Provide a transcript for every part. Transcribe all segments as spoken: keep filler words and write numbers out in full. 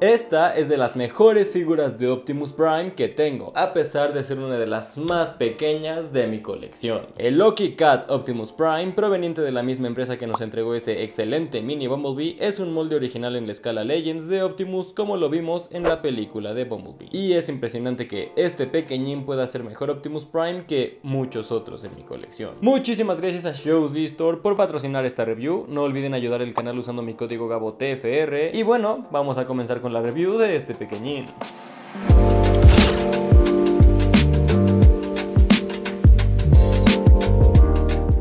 Esta es de las mejores figuras de Optimus Prime que tengo, a pesar de ser una de las más pequeñas de mi colección. El Lucky Cat Optimus Prime, proveniente de la misma empresa que nos entregó ese excelente mini Bumblebee, es un molde original en la escala Legends de Optimus, como lo vimos en la película de Bumblebee. Y es impresionante que este pequeñín pueda ser mejor Optimus Prime que muchos otros en mi colección. Muchísimas gracias a ShowZStore por patrocinar esta review. No olviden ayudar el canal usando mi código Gabo T F R. Y bueno, vamos a comenzar con la review de este pequeñín.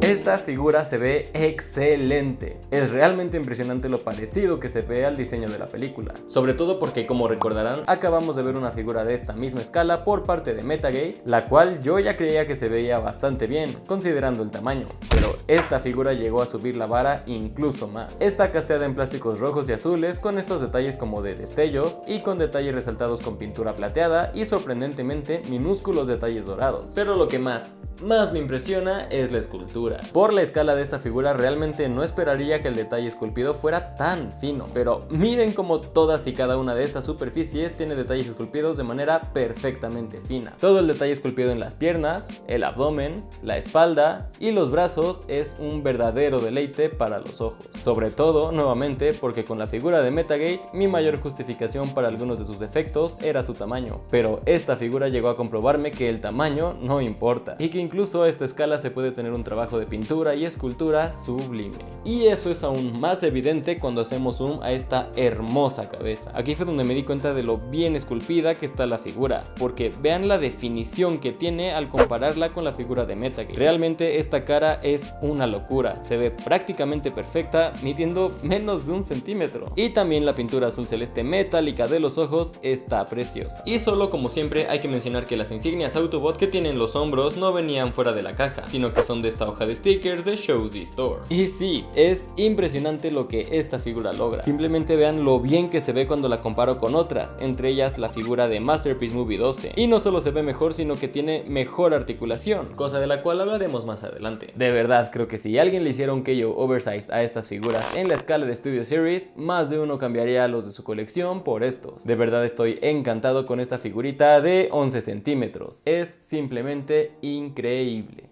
Esta figura se ve excelente, es realmente impresionante lo parecido que se ve al diseño de la película, sobre todo porque, como recordarán, acabamos de ver una figura de esta misma escala por parte de Metagate, la cual yo ya creía que se veía bastante bien, considerando el tamaño, pero esta figura llegó a subir la vara incluso más. Está casteada en plásticos rojos y azules, con estos detalles como de destellos y con detalles resaltados con pintura plateada y sorprendentemente minúsculos detalles dorados, pero lo que más, más me impresiona es la escultura. Por la escala de esta figura realmente no esperaría que el detalle esculpido fuera tan fino, pero miren cómo todas y cada una de estas superficies tiene detalles esculpidos de manera perfectamente fina. Todo el detalle esculpido en las piernas, el abdomen, la espalda y los brazos es un verdadero deleite para los ojos. Sobre todo, nuevamente, porque con la figura de Metagate mi mayor justificación para algunos de sus defectos era su tamaño, pero esta figura llegó a comprobarme que el tamaño no importa y que incluso a esta escala se puede tener un trabajo de pintura y escultura sublime. Y eso es aún más evidente cuando hacemos zoom a esta hermosa cabeza. Aquí fue donde me di cuenta de lo bien esculpida que está la figura, porque vean la definición que tiene al compararla con la figura de Metagate. Realmente esta cara es una locura, se ve prácticamente perfecta midiendo menos de un centímetro. Y también la pintura azul celeste metálica de los ojos está preciosa. Y solo, como siempre, hay que mencionar que las insignias Autobot que tienen los hombros no venían fuera de la caja, sino que son de esta hoja de stickers de ShowZStore. Y sí, es impresionante lo que esta figura logra. Simplemente vean lo bien que se ve cuando la comparo con otras, entre ellas la figura de Masterpiece Movie doce. Y no solo se ve mejor, sino que tiene mejor articulación, cosa de la cual hablaremos más adelante. De verdad, creo que si alguien le hiciera un K O Oversized a estas figuras en la escala de Studio Series, más de uno cambiaría los de su colección por estos. De verdad estoy encantado con esta figurita de once centímetros. Es simplemente increíble.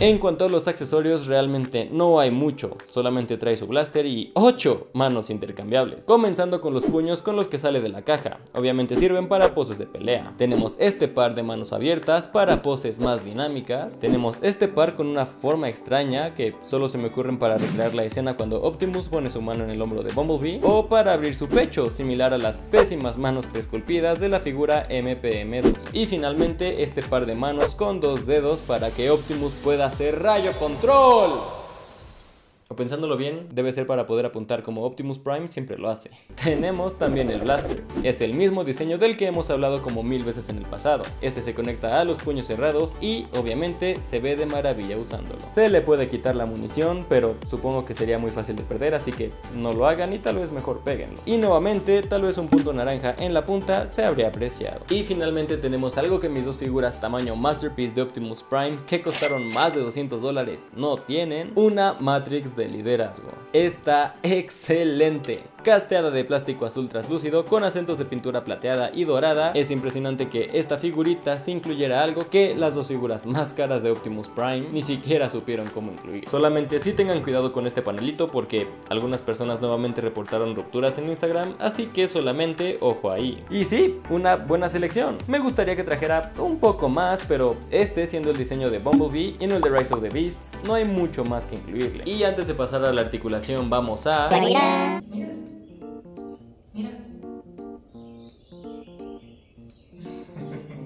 En cuanto a los accesorios, realmente no hay mucho, solamente trae su blaster y ocho manos intercambiables, comenzando con los puños con los que sale de la caja. Obviamente sirven para poses de pelea. Tenemos este par de manos abiertas para poses más dinámicas, tenemos este par con una forma extraña que solo se me ocurren para recrear la escena cuando Optimus pone su mano en el hombro de Bumblebee, o para abrir su pecho, similar a las pésimas manos preesculpidas de la figura M P M dos, y finalmente este par de manos con dos dedos para que Optimus pueda hacer rayo control. Pensándolo bien, debe ser para poder apuntar como Optimus Prime siempre lo hace. Tenemos también el blaster, es el mismo diseño del que hemos hablado como mil veces en el pasado. Este se conecta a los puños cerrados y obviamente se ve de maravilla usándolo. Se le puede quitar la munición, pero supongo que sería muy fácil de perder, así que no lo hagan y tal vez mejor péguenlo. Y nuevamente, tal vez un punto naranja en la punta se habría apreciado. Y finalmente tenemos algo que mis dos figuras tamaño Masterpiece de Optimus Prime, que costaron más de doscientos dólares, no tienen: una Matrix de De liderazgo. Está excelente. Casteada de plástico azul translúcido con acentos de pintura plateada y dorada, es impresionante que esta figurita se incluyera algo que las dos figuras más caras de Optimus Prime ni siquiera supieron cómo incluir. Solamente sí tengan cuidado con este panelito, porque algunas personas nuevamente reportaron rupturas en Instagram, así que solamente ojo ahí. Y sí, una buena selección. Me gustaría que trajera un poco más, pero este, siendo el diseño de Bumblebee y no el de Rise of the Beasts, no hay mucho más que incluirle. Y antes de pasar a la articulación, vamos a... ¡Mira! Mira.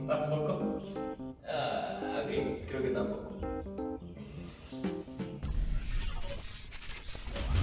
¿Tampoco? Ah, ok, creo que tampoco.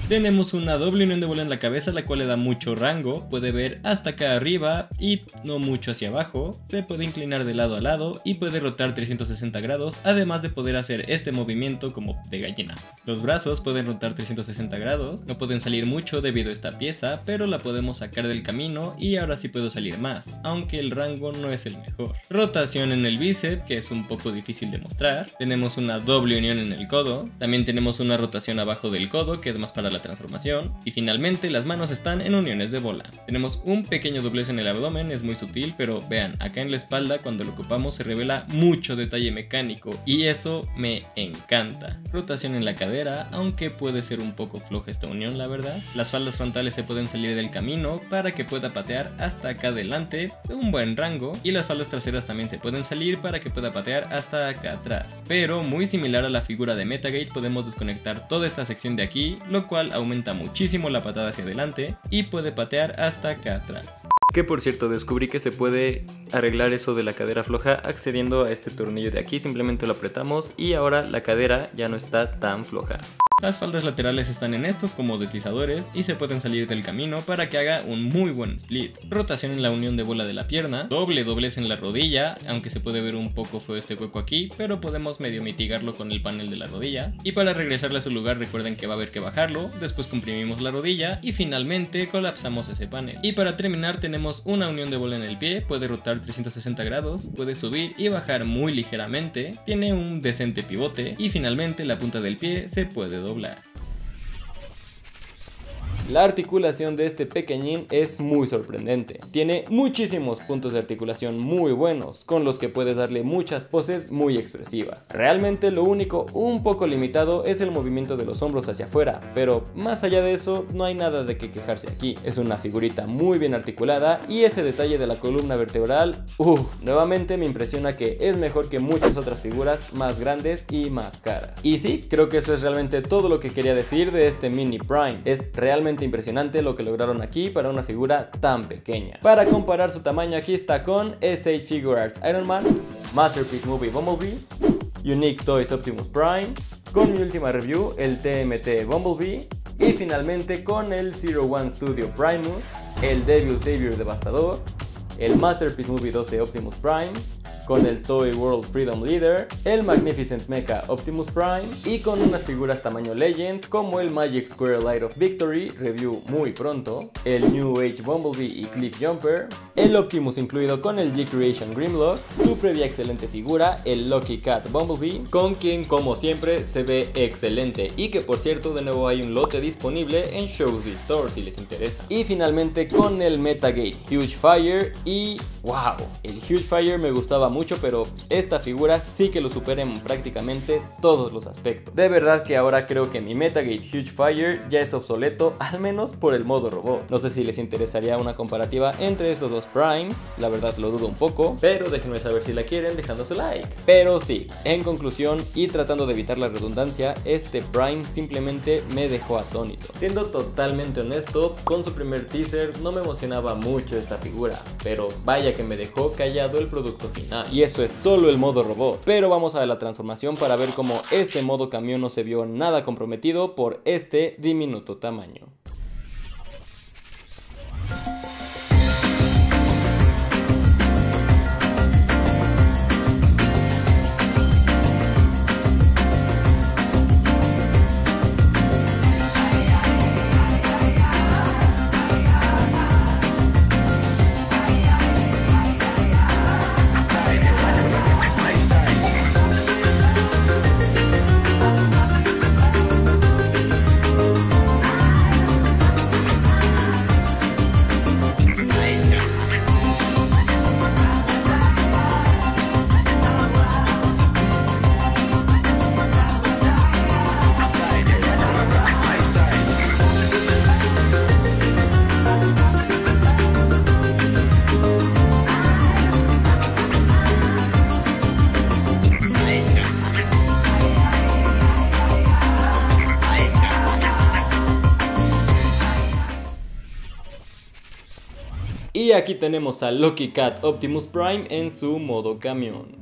Tenemos una doble unión de bola en la cabeza, la cual le da mucho rango, puede ver hasta acá arriba y no mucho hacia abajo, se puede inclinar de lado a lado y puede rotar trescientos sesenta grados, además de poder hacer este movimiento como de gallina. Los brazos pueden rotar trescientos sesenta grados, no pueden salir mucho debido a esta pieza, pero la podemos sacar del camino y ahora sí puedo salir más, aunque el rango no es el mejor. Rotación en el bíceps, que es un poco difícil de mostrar, tenemos una doble unión en el codo, también tenemos una rotación abajo del codo que es más para la transformación. Y finalmente las manos están en uniones de bola. Tenemos un pequeño doblez en el abdomen, es muy sutil, pero vean, acá en la espalda cuando lo ocupamos se revela mucho detalle mecánico y eso me encanta. Rotación en la cadera, aunque puede ser un poco floja esta unión la verdad. Las faldas frontales se pueden salir del camino para que pueda patear hasta acá adelante, un buen rango, y las faldas traseras también se pueden salir para que pueda patear hasta acá atrás. Pero muy similar a la figura de Metagate podemos desconectar toda esta sección de aquí, lo cual aumenta muchísimo la patada hacia adelante y puede patear hasta acá atrás. Que por cierto, descubrí que se puede arreglar eso de la cadera floja accediendo a este tornillo de aquí, simplemente lo apretamos y ahora la cadera ya no está tan floja. Las faldas laterales están en estos como deslizadores y se pueden salir del camino para que haga un muy buen split. Rotación en la unión de bola de la pierna, doble doblez en la rodilla, aunque se puede ver un poco feo este hueco aquí, pero podemos medio mitigarlo con el panel de la rodilla. Y para regresarla a su lugar recuerden que va a haber que bajarlo, después comprimimos la rodilla y finalmente colapsamos ese panel. Y para terminar tenemos una unión de bola en el pie, puede rotar trescientos sesenta grados, puede subir y bajar muy ligeramente, tiene un decente pivote y finalmente la punta del pie se puede doblar. La articulación de este pequeñín es muy sorprendente. Tiene muchísimos puntos de articulación muy buenos, con los que puedes darle muchas poses muy expresivas. Realmente lo único un poco limitado es el movimiento de los hombros hacia afuera, pero más allá de eso no hay nada de que quejarse aquí. Es una figurita muy bien articulada y ese detalle de la columna vertebral, uff, nuevamente me impresiona que es mejor que muchas otras figuras más grandes y más caras. Y sí, creo que eso es realmente todo lo que quería decir de este mini Prime. Es realmente impresionante lo que lograron aquí para una figura tan pequeña. Para comparar su tamaño aquí está con S H Figure Arts Iron Man, Masterpiece Movie Bumblebee, Unique Toys Optimus Prime, con mi última review el T M T Bumblebee y finalmente con el Zero One Studio Primus, el Devil Savior Devastador, el Masterpiece Movie doce Optimus Prime, con el Toy World Freedom Leader, el Magnificent Mecha Optimus Prime y con unas figuras tamaño Legends como el Magic Square Light of Victory, review muy pronto, el New Age Bumblebee y Cliffjumper, el Optimus incluido con el G-Creation Grimlock, su previa excelente figura, el Lucky Cat Bumblebee, con quien como siempre se ve excelente y que por cierto de nuevo hay un lote disponible en ShowZStore si les interesa. Y finalmente con el Metagate Huge Fire y wow, el Huge Fire me gustaba mucho, pero esta figura sí que lo supera en prácticamente todos los aspectos. De verdad que ahora creo que mi Metagate Huge Fire ya es obsoleto, al menos por el modo robot. No sé si les interesaría una comparativa entre estos dos Prime, la verdad lo dudo un poco, pero déjenme saber si la quieren dejando su like. Pero sí, en conclusión y tratando de evitar la redundancia, este Prime simplemente me dejó atónito. Siendo totalmente honesto, con su primer teaser no me emocionaba mucho esta figura, pero vaya que me dejó callado el producto final. Y eso es solo el modo robot, pero vamos a la transformación para ver cómo ese modo camión no se vio nada comprometido por este diminuto tamaño. Y aquí tenemos a Lucky Cat Optimus Prime en su modo camión.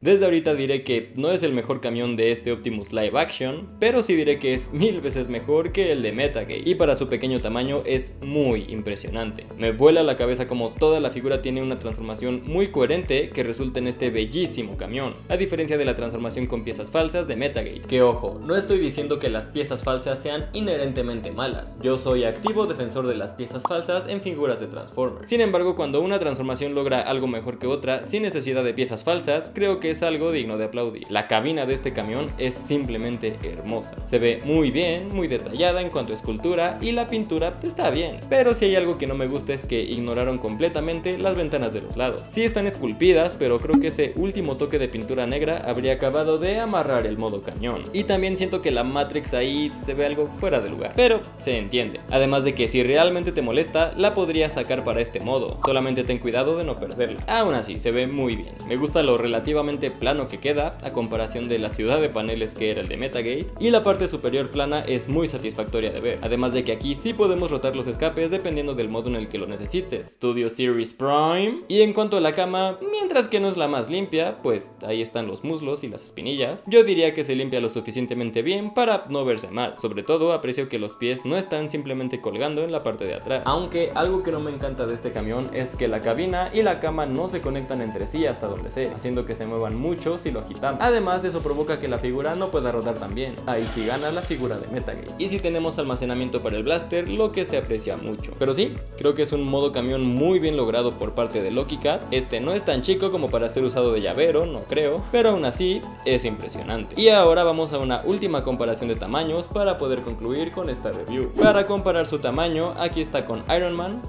Desde ahorita diré que no es el mejor camión de este Optimus Live Action, pero sí diré que es mil veces mejor que el de Metagate y para su pequeño tamaño es muy impresionante. Me vuela la cabeza como toda la figura tiene una transformación muy coherente que resulta en este bellísimo camión, a diferencia de la transformación con piezas falsas de Metagate. Que ojo, no estoy diciendo que las piezas falsas sean inherentemente malas, yo soy activo defensor de las piezas falsas en figuras de Transformers. Sin embargo, cuando una transformación logra algo mejor que otra sin necesidad de piezas falsas, creo que es algo digno de aplaudir. La cabina de este camión es simplemente hermosa. Se ve muy bien, muy detallada en cuanto a escultura y la pintura está bien. Pero si hay algo que no me gusta es que ignoraron completamente las ventanas de los lados. Sí están esculpidas, pero creo que ese último toque de pintura negra habría acabado de amarrar el modo camión. Y también siento que la Matrix ahí se ve algo fuera de lugar, pero se entiende. Además de que si realmente te molesta, la podrías sacar para este modo. Solamente ten cuidado de no perderla. Aún así, se ve muy bien. Me gusta lo relativamente plano que queda, a comparación de la ciudad de paneles que era el de Metagate. Y la parte superior plana es muy satisfactoria de ver. Además de que aquí sí podemos rotar los escapes dependiendo del modo en el que lo necesites. Studio Series Prime. Y en cuanto a la cama, mientras que no es la más limpia, pues ahí están los muslos y las espinillas. Yo diría que se limpia lo suficientemente bien para no verse mal. Sobre todo aprecio que los pies no están simplemente colgando en la parte de atrás. Aunque algo que no me encanta de este camión es que la cabina y la cama no se conectan entre sí hasta donde sea, haciendo que se muevan mucho si lo agitamos. Además, eso provoca que la figura no pueda rodar tan bien. Ahí sí gana la figura de Metagate. Y si tenemos almacenamiento para el blaster, lo que se aprecia mucho. Pero sí, creo que es un modo camión muy bien logrado por parte de Lucky Cat. Este no es tan chico como para ser usado de llavero, no creo, pero aún así es impresionante. Y ahora vamos a una última comparación de tamaños para poder concluir con esta review. Para comparar su tamaño, aquí está con Iron Man,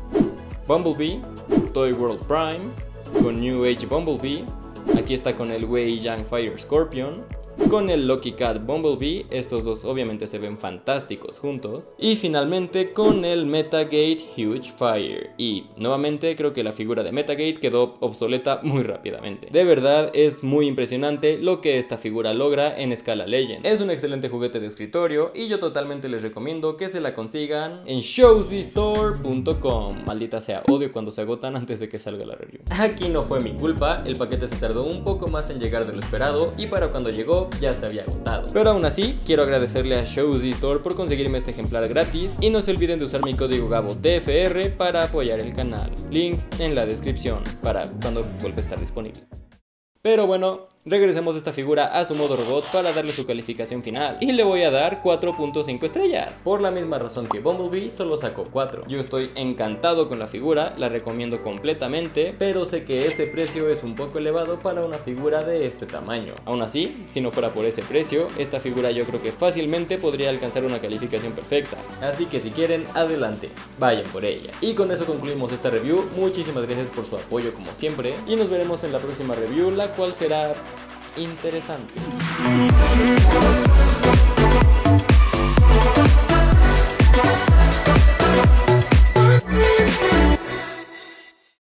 Bumblebee, Toy World Prime, con New Age Bumblebee, aquí está con el Wei Yang Fire Scorpion, con el Lucky Cat Bumblebee, estos dos obviamente se ven fantásticos juntos, y finalmente con el Metagate Huge Fire. Y nuevamente creo que la figura de Metagate quedó obsoleta muy rápidamente. De verdad es muy impresionante lo que esta figura logra en escala Legend. Es un excelente juguete de escritorio y yo totalmente les recomiendo que se la consigan en show z store punto com. Maldita sea, odio cuando se agotan antes de que salga la review. Aquí no fue mi culpa, el paquete se tardó un poco más en llegar de lo esperado y para cuando llegó ya se había agotado. Pero aún así, quiero agradecerle a ShowZStore por conseguirme este ejemplar gratis y no se olviden de usar mi código Gabo T F R para apoyar el canal. Link en la descripción para cuando vuelva a estar disponible. Pero bueno, regresemos esta figura a su modo robot para darle su calificación final. Y le voy a dar cuatro punto cinco estrellas. Por la misma razón que Bumblebee, solo sacó cuatro. Yo estoy encantado con la figura, la recomiendo completamente, pero sé que ese precio es un poco elevado para una figura de este tamaño. Aún así, si no fuera por ese precio, esta figura yo creo que fácilmente podría alcanzar una calificación perfecta. Así que si quieren, adelante, vayan por ella. Y con eso concluimos esta review. Muchísimas gracias por su apoyo como siempre. Y nos veremos en la próxima review, la cual será interesante.